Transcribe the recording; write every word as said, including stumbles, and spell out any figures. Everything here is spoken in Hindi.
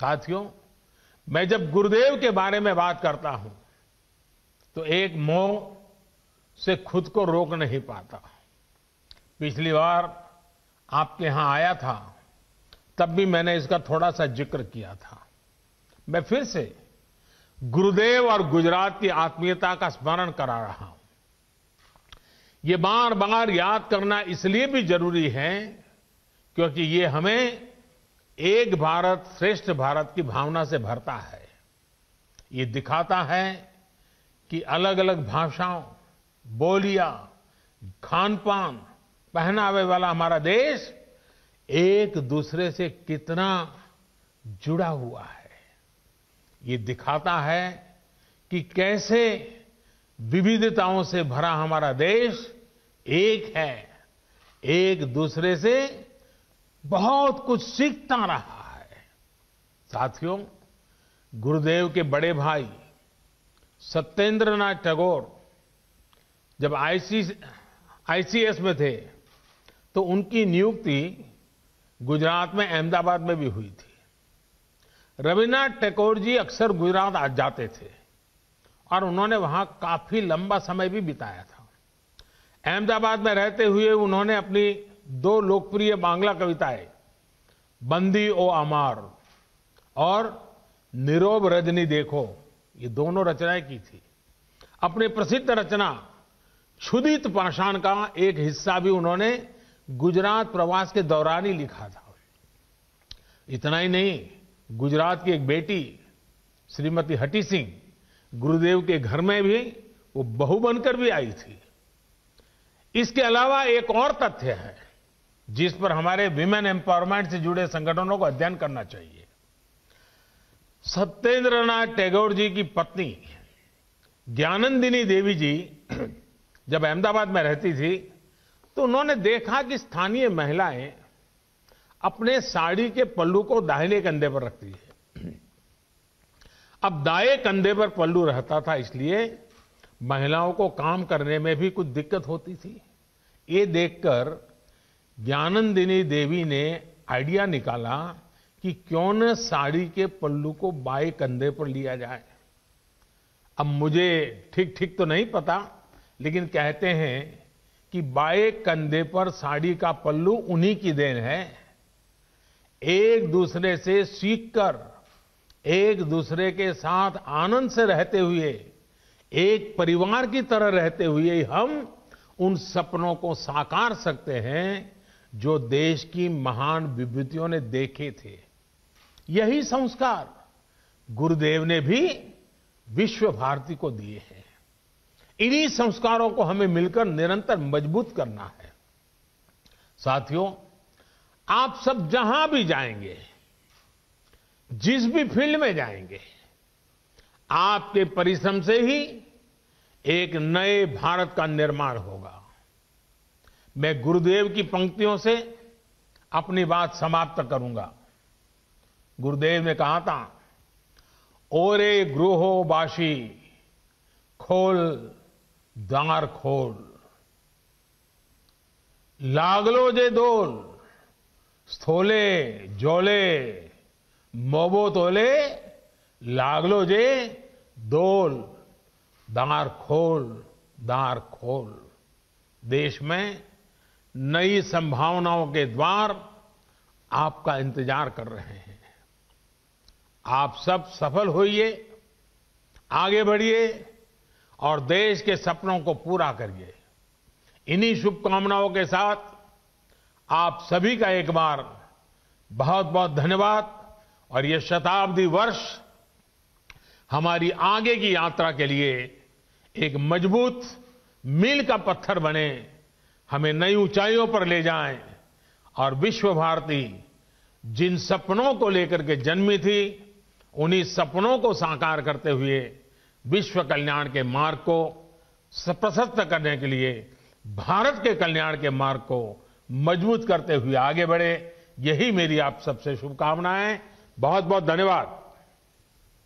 साथियों, मैं जब गुरुदेव के बारे में बात करता हूं तो एक मोह से खुद को रोक नहीं पाता। पिछली बार आपके यहां आया था, तब भी मैंने इसका थोड़ा सा जिक्र किया था। मैं फिर से गुरुदेव और गुजरात की आत्मीयता का स्मरण करा रहा हूं। ये बार बार याद करना इसलिए भी जरूरी है क्योंकि ये हमें एक भारत श्रेष्ठ भारत की भावना से भरता है। ये दिखाता है कि अलग अलग भाषाओं, बोलियां, खान पान, पहनावे वाला हमारा देश एक दूसरे से कितना जुड़ा हुआ है। ये दिखाता है कि कैसे विविधताओं से भरा हमारा देश एक है, एक दूसरे से बहुत कुछ सीखता रहा है। साथियों, गुरुदेव के बड़े भाई सत्येंद्रनाथ टैगोर जब आई सी एस में थे तो उनकी नियुक्ति गुजरात में अहमदाबाद में भी हुई थी। रविन्द्रनाथ टैगोर जी अक्सर गुजरात आ जाते थे और उन्होंने वहां काफी लंबा समय भी बिताया था। अहमदाबाद में रहते हुए उन्होंने अपनी दो लोकप्रिय बांग्ला कविताएं बंदी ओ आमार और निरोग रजनी देखो, ये दोनों रचनाएं की थी। अपनी प्रसिद्ध रचना क्षुदित पाषाण का एक हिस्सा भी उन्होंने गुजरात प्रवास के दौरान ही लिखा था। इतना ही नहीं, गुजरात की एक बेटी श्रीमती हटी सिंह गुरुदेव के घर में भी वो बहू बनकर भी आई थी। इसके अलावा एक और तथ्य है जिस पर हमारे विमेन एम्पावरमेंट से जुड़े संगठनों को अध्ययन करना चाहिए। सत्येंद्रनाथ टैगोर जी की पत्नी ज्ञानंदिनी देवी जी जब अहमदाबाद में रहती थी तो उन्होंने देखा कि स्थानीय महिलाएं अपने साड़ी के पल्लू को दाहिने कंधे पर रखती है। अब दाएं कंधे पर पल्लू रहता था, इसलिए महिलाओं को काम करने में भी कुछ दिक्कत होती थी। ये देखकर ज्ञानंदिनी देवी ने आइडिया निकाला कि क्यों न साड़ी के पल्लू को बाएं कंधे पर लिया जाए। अब मुझे ठीक ठीक तो नहीं पता, लेकिन कहते हैं कि बाएं कंधे पर साड़ी का पल्लू उन्हीं की देन है। एक दूसरे से सीखकर, एक दूसरे के साथ आनंद से रहते हुए, एक परिवार की तरह रहते हुए हम उन सपनों को साकार सकते हैं जो देश की महान विभूतियों ने देखे थे। यही संस्कार गुरुदेव ने भी विश्व भारती को दिए हैं। इन्हीं संस्कारों को हमें मिलकर निरंतर मजबूत करना है। साथियों, आप सब जहां भी जाएंगे, जिस भी फील्ड में जाएंगे, आपके परिश्रम से ही एक नए भारत का निर्माण होगा। मैं गुरुदेव की पंक्तियों से अपनी बात समाप्त करूंगा। गुरुदेव ने कहा था, ओरे गृहो बाशी खोल द्वार खोल, लागलो जे डोल स्थोले जोले मोबो तोले, लागलो जे डोल दार खोल दार खोल। देश में नई संभावनाओं के द्वार आपका इंतजार कर रहे हैं। आप सब सफल होइए, आगे बढ़िए और देश के सपनों को पूरा करिए। इन्हीं शुभकामनाओं के साथ आप सभी का एक बार बहुत बहुत धन्यवाद। और ये शताब्दी वर्ष हमारी आगे की यात्रा के लिए एक मजबूत मील का पत्थर बने, हमें नई ऊंचाइयों पर ले जाएं और विश्व भारती जिन सपनों को लेकर के जन्मी थी उन्हीं सपनों को साकार करते हुए विश्व कल्याण के मार्ग को प्रशस्त करने के लिए, भारत के कल्याण के मार्ग को मजबूत करते हुए आगे बढ़े। यही मेरी आप सबसे शुभकामनाएं। बहुत बहुत धन्यवाद।